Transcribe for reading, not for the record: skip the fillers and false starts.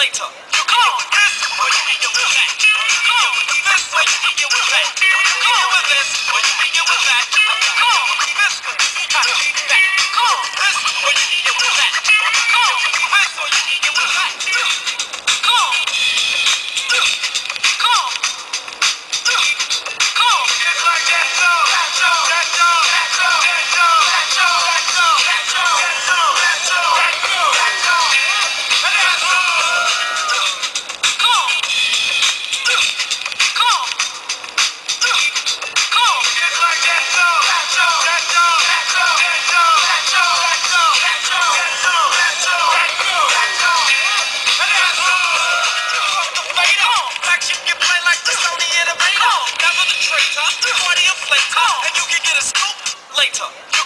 later. Come on with this, or you can get with that. Come on with this, or you can get with that. Come on with this, or you can get with that. Come on with this, or you can get with that. Come on with this, or you can get with that. Come on with this, or you can get with that. Come on. Come on. Come on. It's like that song. That song. That song. That song. That song. That song. That song. That song. That song. That song. That song. That song. Later.